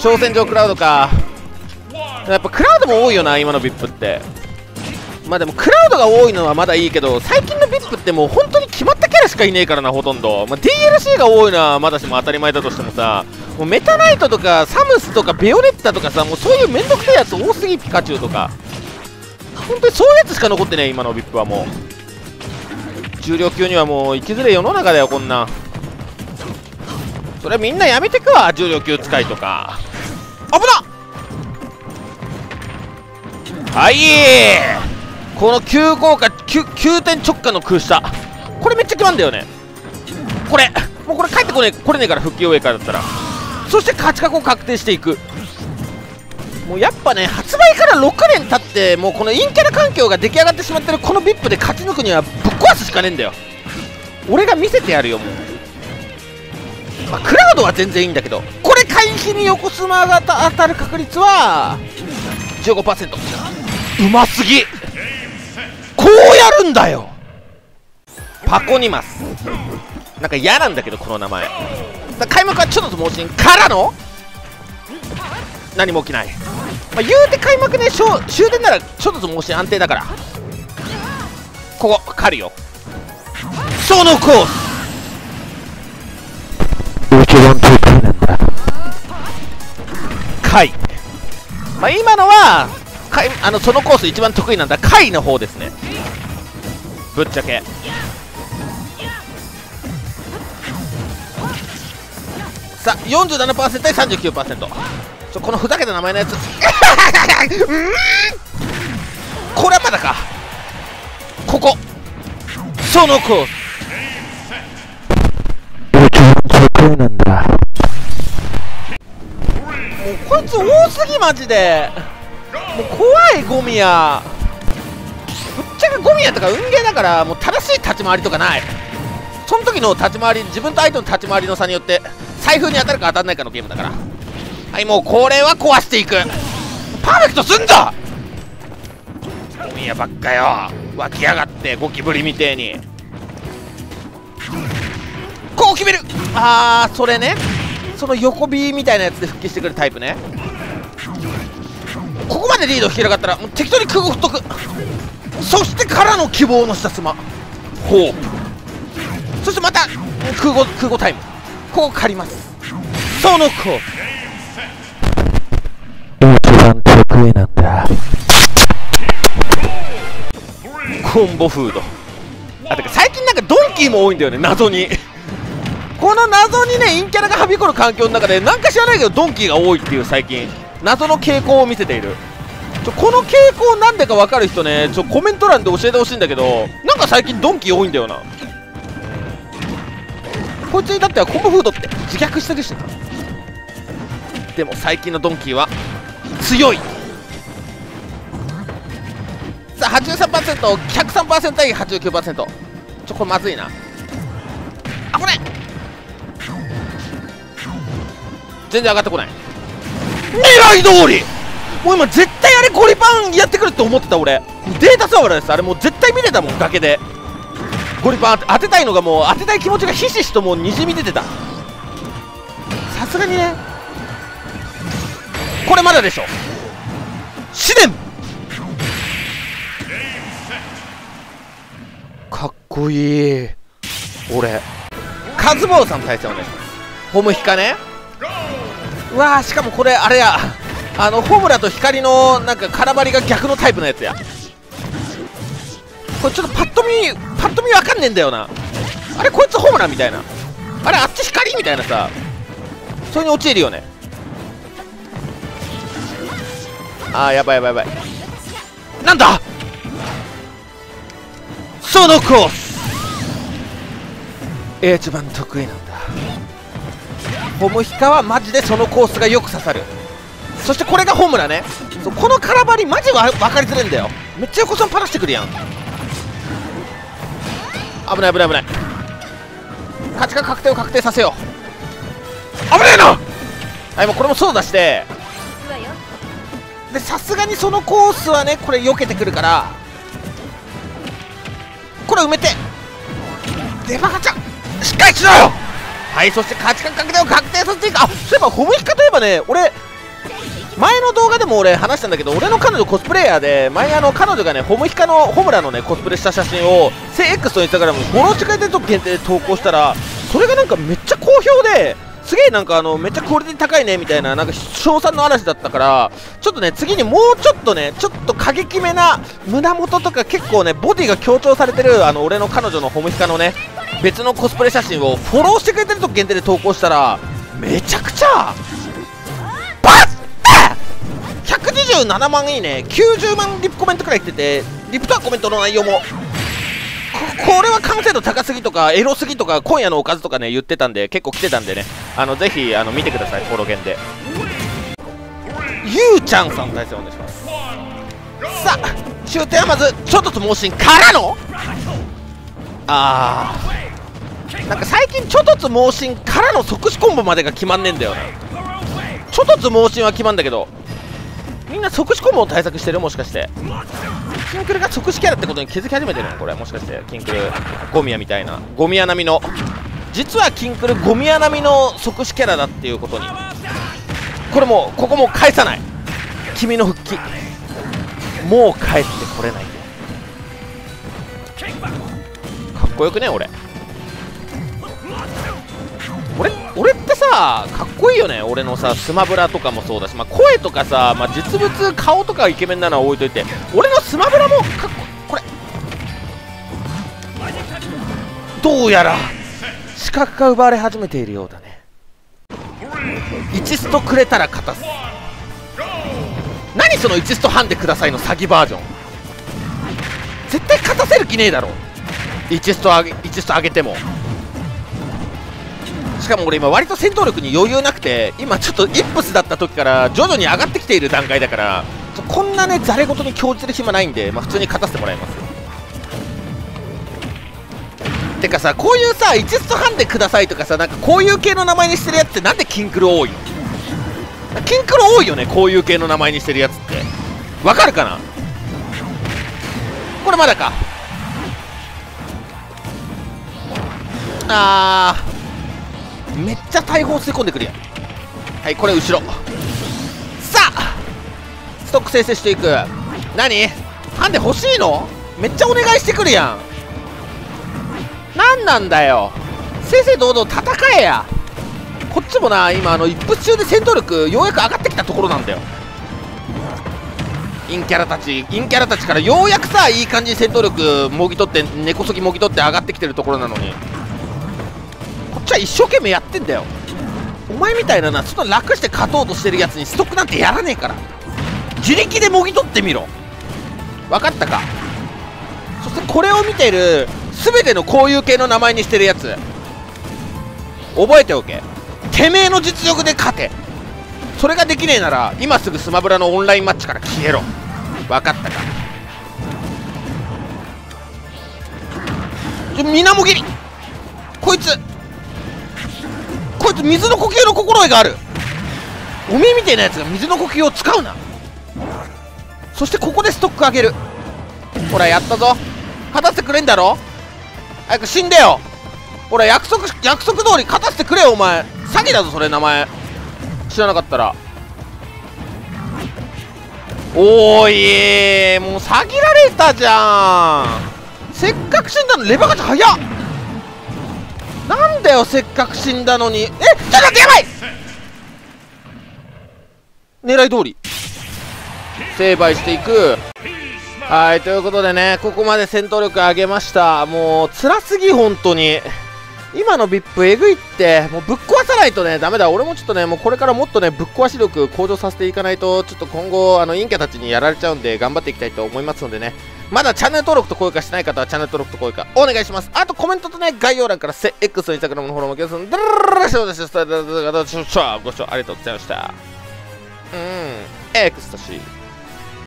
挑戦状クラウドか。やっぱクラウドも多いよな今の VIP って。まあでもクラウドが多いのはまだいいけど、最近の VIP ってもう本当に決まったキャラしかいねえからなほとんど。まあ、DLC が多いのはまだしも当たり前だとしてもさ、もうメタナイトとかサムスとかベヨネッタとかさ、もうそういうめんどくせえやつ多すぎ。ピカチュウとか本当にそういうやつしか残ってねえ今の VIP は。もう重量級にはもう生きづれ世の中だよこんなん。それみんなやめてくわ、重量級使いとか。危なっ。はい、この急降下急転直下の空下、これめっちゃ決まんだよね。これもうこれ帰ってこねえから、復帰上からだったら。そして勝ち確を確定していく。もうやっぱね、発売から6年経ってもうこの陰キャラ環境が出来上がってしまってるこの VIP で勝ち抜くにはぶっ壊すしかねえんだよ。俺が見せてやるよもう。まあ、クラウドは全然いいんだけど、これ回避に横スマが当たる確率は 15%。 うますぎ。こうやるんだよパコニマス。なんか嫌なんだけどこの名前。開幕はちょっと盲信からの何も起きない。まあ、言うて開幕ね終電ならちょっと盲信安定だから、ここ狩るよそのコース。まあ、今のはそのコース一番得意なんだカイの方ですねぶっちゃけ。さあ 47% 対 39%、 このふざけた名前のやつこれはまだか。ここそのコース得意なんだ。もうこいつ多すぎマジで。もう怖いゴミや。ぶっちゃけゴミやとか運ゲーだから、もう正しい立ち回りとかない。その時の立ち回り、自分と相手の立ち回りの差によって財布に当たるか当たらないかのゲームだから。はい、もうこれは壊していく。パーフェクトすんだ。ゴミやばっかよ、湧き上がってゴキブリみてえに。こう決める。ああそれね、その横 B みたいなやつで復帰してくるタイプね。ここまでリードを引き上がったらもう適当に空を振っとく。そしてからの希望の下妻ホープ。そしてまた空後タイム。ここ借ります。その子一番得意なんだコンボフード。あ、てか最近なんかドンキーも多いんだよね謎にこの謎にね、陰キャラがはびこる環境の中でなんか知らないけどドンキーが多いっていう最近謎の傾向を見せている。この傾向なんでか分かる人ね、コメント欄で教えてほしいんだけど、なんか最近ドンキー多いんだよな。こいつにだってはコンボフードって自虐してるしな。でも最近のドンキーは強い。さあ 83%103% 対 89%、 これまずいな。あ、これ全然上がってこない狙い通り。もう今絶対あれゴリパンやってくるって思ってた俺。データサーバーですあれ、もう絶対見れたもん崖で。ゴリパン当てたいのが、もう当てたい気持ちがひしひしともうにじみ出てた。さすがにね、これまだでしょ試練。かっこいい俺。カズボウさん対戦お願いします。ホムヒカね。うわー、しかもこれあれや、ホムラと光のなんか空張りが逆のタイプのやつや。これちょっとパッと見わかんねえんだよな。あれこいつホムラみたいな、あれあっち光みたいなさ、それに陥るよね。あーやばいやばいやばい、なんだそのコース一番得意なんだ。ホムヒカはマジでそのコースがよく刺さる。そしてこれがホムラね。そう、この空張りマジは分かりづらいんだよ。めっちゃ横さんパラしてくるやん。危ない危ない危ない、勝ちが確定を確定させよう。危ないな。はい、もうこれもそう出して、でさすがにそのコースはね、これ避けてくるから、これ埋めてデバガチャしっかりしろよ。はい、そして勝ち確定を確定させていく。あ、そういえばホムヒカといえばね、俺前の動画でも俺話したんだけど、俺の彼女コスプレイヤーで、前彼女がね、ホムラのね、コスプレした写真を、1000X とインスタグラムにフォローしてくれてると限定で投稿したら、それがなんかめっちゃ好評で、すげえなんかめっちゃクオリティ高いねみたいな、なんか賞賛の嵐だったから、ちょっとね、次にもうちょっとね、ちょっと過激めな、胸元とか結構ね、ボディが強調されてる、俺の彼女のホムヒカのね、別のコスプレ写真をフォローしてくれてると限定で投稿したら、めちゃくちゃ、バッて !127 万いいね、90万リプコメントくらい来てて、リプとはコメントの内容も。これは完成度高すぎとかエロすぎとか今夜のおかずとかね言ってたんで、結構来てたんでね、ぜひ見てください。フォロゲンでゆうちゃんさん対戦お願いします。さあ終点はまずちょっと猛進からのなんか最近ちょっと猛進からの即死コンボまでが決まんねえんだよな。ちょっと猛進は決まんだけど、みんな即死コンボを対策してる。もしかしてキンクルが即死キャラってことに気づき始めてるのこれ。もしかしてキンクルゴミヤみたいな、ゴミヤ並みの、実はキンクルゴミヤ並みの即死キャラだっていうことに、これもうここも返さない。君の復帰もう帰ってこれないよ。かっこよくね。俺ってさ、かっこいいよね。俺のさスマブラとかもそうだし、まあ、声とかさ、まあ、実物顔とかイケメンなのは置いといて、俺のスマブラもかっこれどうやら資格が奪われ始めているようだね。1ストくれたら勝たす。何その1スト半でくださいの詐欺バージョン。絶対勝たせる気ねえだろ。1スト上げても。しかも俺今割と戦闘力に余裕なくて、今ちょっとイップスだった時から徐々に上がってきている段階だから、こんなねざれ言に興じてる暇ないんで、まあ、普通に勝たせてもらいますよ。てかさ、こういうさ1スト半でくださいとかさ、なんかこういう系の名前にしてるやつってなんでキンクル多いの。キンクル多いよね、こういう系の名前にしてるやつって。わかるかな。これまだか。めっちゃ大砲吸い込んでくるやん。はい、これ後ろ。さあストック生成していく。何なんで欲しいの。めっちゃお願いしてくるやん。なんなんだよ。正々堂々戦えや。こっちもな、今一発中で戦闘力ようやく上がってきたところなんだよ。陰キャラたちからようやくさ、いい感じに戦闘力もぎ取って、根こそぎもぎ取って上がってきてるところなのに、じゃあ一生懸命やってんだよ。お前みたいなな、そんな楽して勝とうとしてるやつにストックなんてやらねえから、自力でもぎ取ってみろ。分かったか。そしてこれを見てる全てのこういう系の名前にしてるやつ、覚えておけ。てめえの実力で勝て。それができねえなら今すぐスマブラのオンラインマッチから消えろ。分かったか。みなもぎり。こいつ水の呼吸の心得がある。おめえみたいなやつが水の呼吸を使うな。そしてここでストック上げる。ほらやったぞ。勝たせてくれんだろ。早く死んでよ。ほら約束通り勝たせてくれよ。お前詐欺だぞそれ。名前知らなかったら。おーい、もう詐欺られたじゃん。せっかく死んだの。レバーガチャ早っ。なんだよ、せっかく死んだのに。ちょっと待って、やばい。狙い通り成敗していく。はい、ということでね、ここまで戦闘力上げました。もう辛すぎ本当に。今の VIP えぐいって。もうぶっ壊さないとねダメだ。俺もちょっとね、もうこれからもっとねぶっ壊し力向上させていかないと、ちょっと今後陰キャたちにやられちゃうんで、頑張っていきたいと思いますのでね。まだチャンネル登録と高評価してない方はチャンネル登録と高評価お願いします。あとコメントとね、概要欄から1000Xのインスタグラムのフォローも受けますので、ご視聴ありがとうございました。Xとし